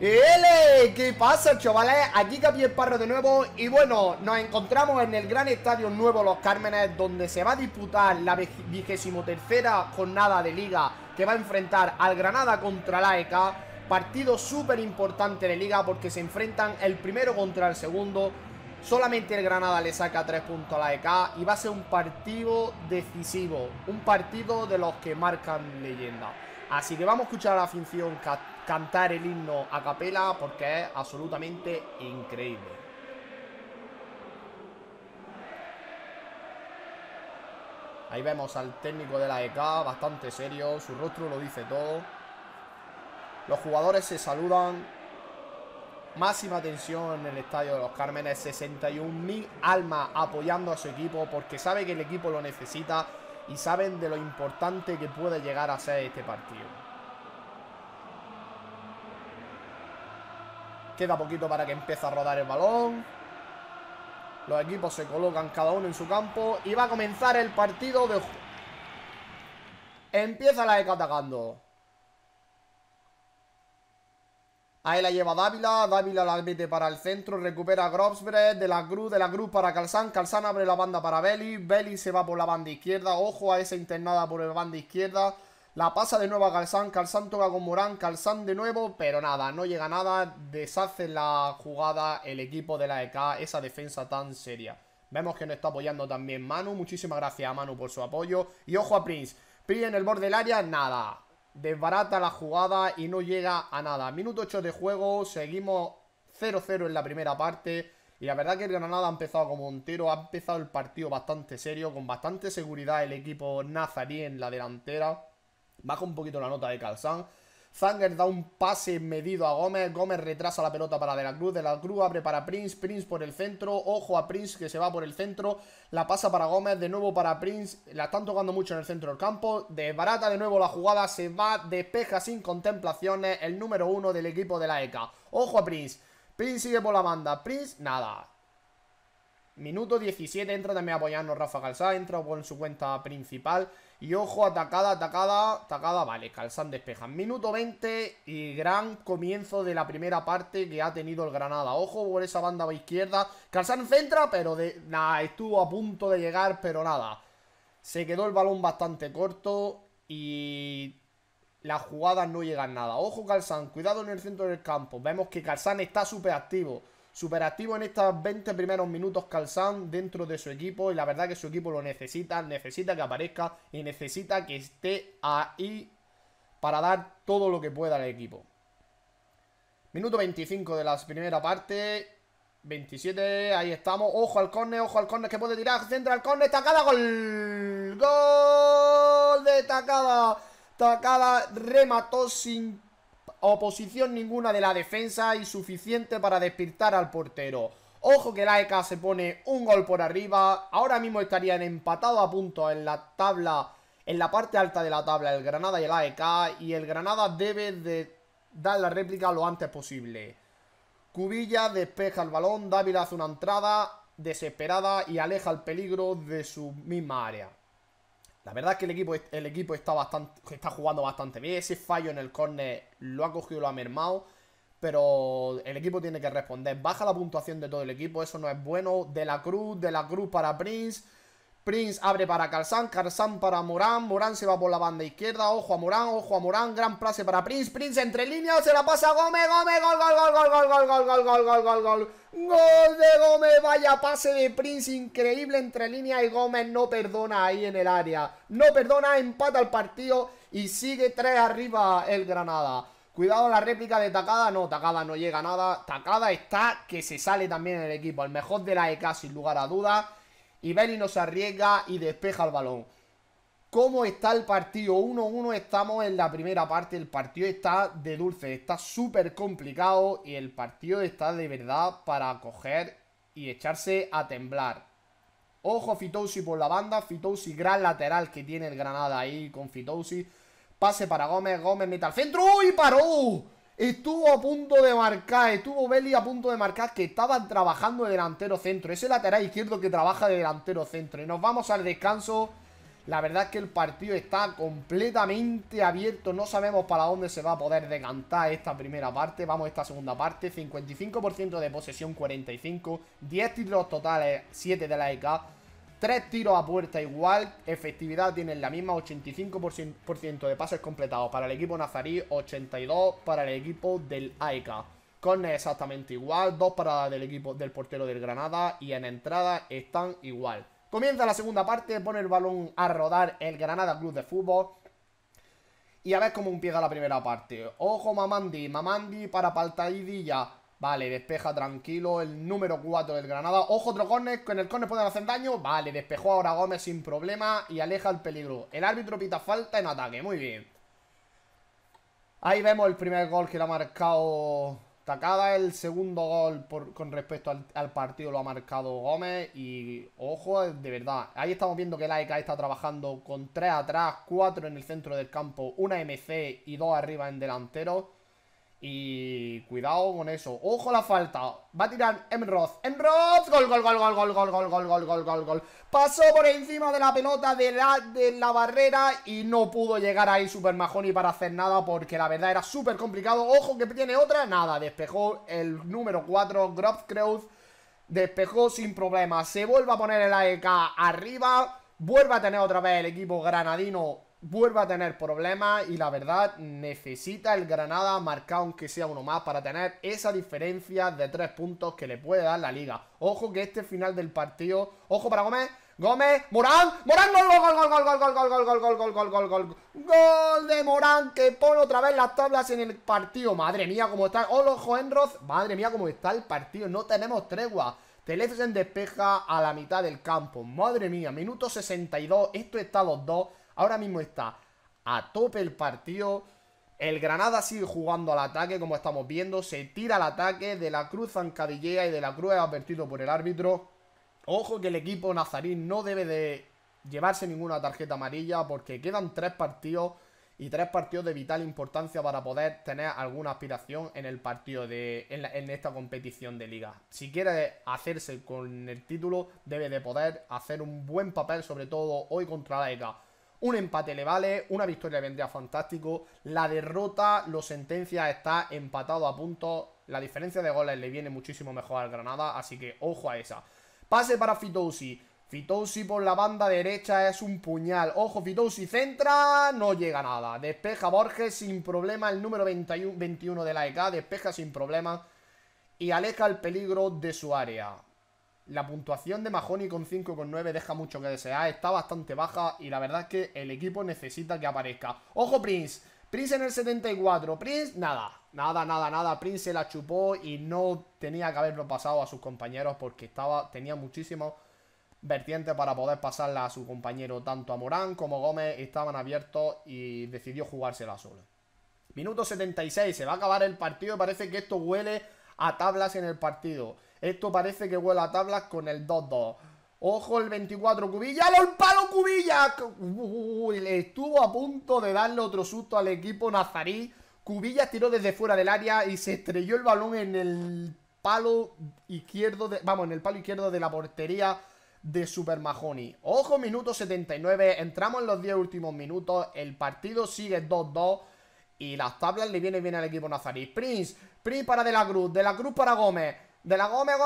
¡Ele! ¿Qué pasa, chavales? Aquí Capi Parro de nuevo. Y bueno, nos encontramos en el gran estadio nuevo Los Cármenes, donde se va a disputar la 23ª jornada de Liga, que va a enfrentar al Granada contra la ECA. Partido súper importante de Liga, porque se enfrentan el primero contra el segundo. Solamente el Granada le saca 3 puntos a la EK y va a ser un partido decisivo, un partido de los que marcan leyenda. Así que vamos a escuchar a la afición cantar el himno a capela, porque es absolutamente increíble. Ahí vemos al técnico de la EK, bastante serio, su rostro lo dice todo. Los jugadores se saludan. Máxima tensión en el estadio de Los Cármenes, 61.000 almas apoyando a su equipo, porque sabe que el equipo lo necesita y saben de lo importante que puede llegar a ser este partido. Queda poquito para que empiece a rodar el balón. Los equipos se colocan cada uno en su campo y va a comenzar el partido de... Empieza la ECA atacando. Ahí la lleva Dávila, Dávila la mete para el centro, recupera Grobsbred, De la Cruz para Calzán, Calzán abre la banda para Belli, Belli se va por la banda izquierda, ojo a esa internada por la banda izquierda, la pasa de nuevo a Calzán, Calzán toca con Morán, Calzán de nuevo, pero nada, no llega nada, deshace la jugada el equipo de la EK, esa defensa tan seria. Vemos que nos está apoyando también Manu, muchísimas gracias a Manu por su apoyo, y ojo a Prince, Prince en el borde del área, nada. Desbarata la jugada y no llega a nada. Minuto 8 de juego, seguimos 0-0 en la primera parte. Y la verdad que el Granada ha empezado como Montero, ha empezado el partido bastante serio, con bastante seguridad el equipo nazarí en la delantera. Baja un poquito la nota de Calzán. Zanger da un pase medido a Gómez, Gómez retrasa la pelota para De la Cruz abre para Prince, Prince por el centro, ojo a Prince que se va por el centro, la pasa para Gómez, de nuevo para Prince, la están tocando mucho en el centro del campo, desbarata de nuevo la jugada, se va, despeja sin contemplaciones el número 1 del equipo de la ECA, ojo a Prince, Prince sigue por la banda, Prince nada. Minuto 17, entra también a apoyarnos Rafa Calzán, entra con su cuenta principal. Y ojo, atacada, vale, Calzán despeja. Minuto 20 y gran comienzo de la primera parte que ha tenido el Granada. Ojo por esa banda izquierda, Calzán centra, pero estuvo a punto de llegar, pero nada. Se quedó el balón bastante corto y... las jugadas no llegan nada. Ojo Calzán, cuidado en el centro del campo. Vemos que Calzán está súper activo. Superactivo en estos 20 primeros minutos Calzán dentro de su equipo. Y la verdad que su equipo lo necesita. Necesita que aparezca y necesita que esté ahí para dar todo lo que pueda al equipo. Minuto 25 de la primera parte. 27, ahí estamos. Ojo al córner que puede tirar. Centra al córner, Tacada, gol. Gol de Tacada. Tacada remató sin oposición ninguna de la defensa y suficiente para despertar al portero. Ojo que la ECA se pone un gol por arriba. Ahora mismo estarían empatados a puntos en la tabla, en la parte alta de la tabla, el Granada y el AEK. Y el Granada debe de dar la réplica lo antes posible. Cubilla despeja el balón, Dávila hace una entrada desesperada y aleja el peligro de su misma área. La verdad es que el equipo está jugando bastante bien. Ese fallo en el córner lo ha cogido, lo ha mermado. Pero el equipo tiene que responder. Baja la puntuación de todo el equipo. Eso no es bueno. De la Cruz para Prince. Prince abre para Calzán. Calzán para Morán. Morán se va por la banda izquierda. Ojo a Morán. Gran pase para Prince. Prince entre líneas. Se la pasa a Gómez. Gol. Gol de Gómez, vaya pase de Prince, increíble entre líneas y Gómez no perdona ahí en el área. No perdona, empata el partido y sigue 3 arriba el Granada. Cuidado la réplica de Tacada, no, Tacada no llega a nada. Tacada está que se sale también el equipo, el mejor de la EK sin lugar a dudas. Y Belli no se arriesga y despeja el balón. ¿Cómo está el partido? 1-1 estamos en la primera parte, el partido está de dulce, está súper complicado y el partido está de verdad para coger y echarse a temblar. Ojo Fitousi por la banda, Fitousi gran lateral que tiene el Granada ahí con Fitousi. Pase para Gómez, Gómez mete al centro, ¡uy! ¡Paró! Estuvo a punto de marcar, estuvo Belli a punto de marcar, que estaban trabajando de delantero centro, ese lateral izquierdo que trabaja de delantero centro y nos vamos al descanso. La verdad es que el partido está completamente abierto. No sabemos para dónde se va a poder decantar esta primera parte. Vamos a esta segunda parte. 55% de posesión, 45. 10 tiros totales, 7 de la ECA. 3 tiros a puerta igual. Efectividad tienen la misma, 85% de pases completados para el equipo nazarí, 82 para el equipo del AEK. Corner exactamente igual, 2 paradas del equipo del portero del Granada y en entrada están igual. Comienza la segunda parte, pone el balón a rodar el Granada Club de Fútbol. Y a ver cómo empieza la primera parte. Ojo Mamandi, Mamandi para Paltaidilla. Vale, despeja tranquilo el número 4 del Granada. Ojo otro córner, con el córner pueden hacer daño. Vale, despejó ahora Gómez sin problema y aleja el peligro. El árbitro pita falta en ataque, muy bien. Ahí vemos el primer gol que lo ha marcado Tacada, el segundo gol con respecto al partido lo ha marcado Gómez. Y ojo, de verdad, ahí estamos viendo que el AEK está trabajando con 3 atrás, 4 en el centro del campo, una MC y 2 arriba en delantero. Y cuidado con eso, ojo la falta, va a tirar Enro. Enro, gol, gol, gol, gol, gol, gol, gol, gol, gol, gol, gol, gol. Pasó por encima de la pelota de la barrera y no pudo llegar ahí Super Mahoney para hacer nada porque la verdad era súper complicado. Ojo que tiene otra, nada, despejó el número 4, Groves, despejó sin problema. Se vuelve a poner el AEK arriba, vuelve a tener otra vez el equipo granadino. Vuelve a tener problemas y la verdad necesita el Granada marcar aunque sea uno más para tener esa diferencia de 3 puntos que le puede dar la liga. Ojo que este final del partido, ojo para Gómez, Gómez, Morán, Morán, gol, gol, gol, gol, gol, gol, gol, gol, gol, gol, gol, gol, gol de Morán que pone otra vez las tablas en el partido. Madre mía cómo está, ojo Enro, madre mía cómo está el partido, no tenemos tregua. Telefsen despeja a la mitad del campo, madre mía, minuto 62, esto está 2-2. Ahora mismo está a tope el partido. El Granada sigue jugando al ataque, como estamos viendo. Se tira al ataque, De la Cruz zancadillea y De la Cruz es advertido por el árbitro. Ojo que el equipo nazarí no debe de llevarse ninguna tarjeta amarilla porque quedan 3 partidos y 3 partidos de vital importancia para poder tener alguna aspiración en el partido en esta competición de liga. Si quiere hacerse con el título, debe de poder hacer un buen papel, sobre todo hoy contra la ECA. Un empate le vale, una victoria le vendría fantástico. La derrota lo sentencia, está empatado a puntos. La diferencia de goles le viene muchísimo mejor al Granada, así que ojo a esa. Pase para Fitousi. Fitousi por la banda derecha es un puñal. Ojo, Fitousi centra, no llega nada. Despeja Borges sin problema, el número 21 de la ECA. Despeja sin problema y aleja el peligro de su área. La puntuación de Mahoney con 5,9 deja mucho que desear, está bastante baja y la verdad es que el equipo necesita que aparezca. ¡Ojo Prince! Prince en el 74, Prince nada, Prince se la chupó y no tenía que haberlo pasado a sus compañeros porque tenía muchísimos vertientes para poder pasarla a su compañero. Tanto a Morán como a Gómez estaban abiertos y decidió jugársela solo. Minuto 76, se va a acabar el partido, parece que esto huele a tablas en el partido. Esto parece que huele a tablas con el 2-2. Ojo el 24, Cubilla, ¡al palo Cubilla! Estuvo a punto de darle otro susto al equipo nazarí. Cubilla tiró desde fuera del área y se estrelló el balón en el palo izquierdo, en el palo izquierdo de la portería de Super Mahoney. Ojo, minuto 79, entramos en los 10 últimos minutos, el partido sigue 2-2. Y las tablas le vienen bien al equipo nazarí. Prince para De la Cruz para Gómez. De la Gómez,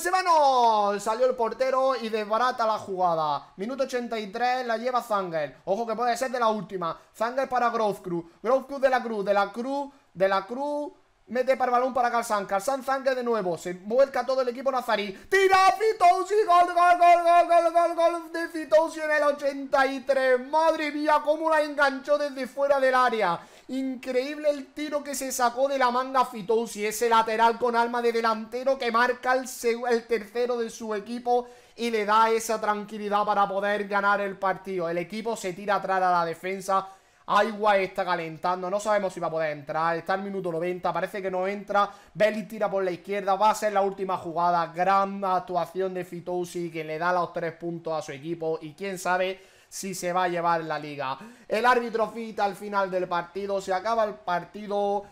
se va, no. Salió el portero y desbarata la jugada. Minuto 83, la lleva Zanger. Ojo que puede ser de la última. Zanger para Groves De la Cruz. Mete para el balón para Calzán. Calzán Zanger de nuevo. Se vuelca todo el equipo nazarí. Tira Fitousi. Gol, gol, gol, gol, gol, gol, gol de Fitousi en el 83. Madre mía, cómo la enganchó desde fuera del área. Increíble el tiro que se sacó de la manga Fitousi. Ese lateral con alma de delantero que marca el tercero de su equipo y le da esa tranquilidad para poder ganar el partido. El equipo se tira atrás a la defensa. Agua está calentando, no sabemos si va a poder entrar. Está el minuto 90, parece que no entra. Belli tira por la izquierda, va a ser la última jugada. Gran actuación de Fitousi que le da los 3 puntos a su equipo. Y quién sabe si se va a llevar la liga. El árbitro pita al final del partido, se acaba el partido.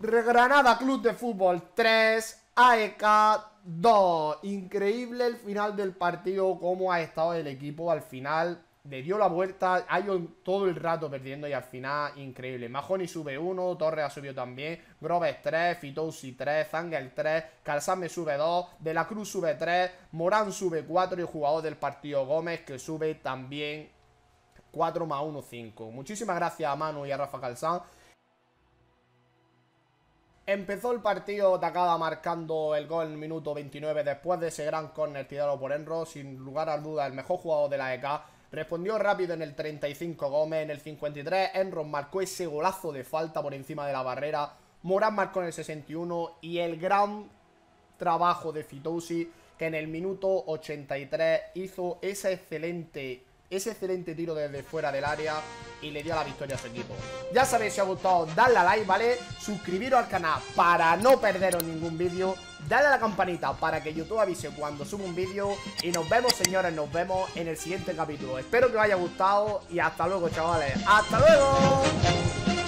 Granada Club de Fútbol 3, AEK 2. Increíble el final del partido, cómo ha estado el equipo al final. Le dio la vuelta, Ayon todo el rato perdiendo y al final, increíble. Mahoney sube 1, Torres ha subido también, Groves 3, Fitousi 3, Zanger 3, Calzán me sube 2, De la Cruz sube 3, Morán sube 4 y el jugador del partido Gómez que sube también 4 más 1, 5. Muchísimas gracias a Manu y a Rafa Calzán. Empezó el partido Tacada marcando el gol en el minuto 29 después de ese gran córner tirado por Enro. Sin lugar a duda el mejor jugador de la ECA. Respondió rápido en el 35 Gómez, en el 53 Enron marcó ese golazo de falta por encima de la barrera, Morán marcó en el 61 y el gran trabajo de Fitousi que en el minuto 83 hizo ese excelente tiro desde fuera del área y le dio la victoria a su equipo. Ya sabéis, si os ha gustado, dadle a like, ¿vale? Suscribiros al canal para no perderos ningún vídeo. Dale a la campanita para que YouTube avise cuando suba un vídeo. Y nos vemos, señores, nos vemos en el siguiente capítulo. Espero que os haya gustado y hasta luego, chavales. ¡Hasta luego!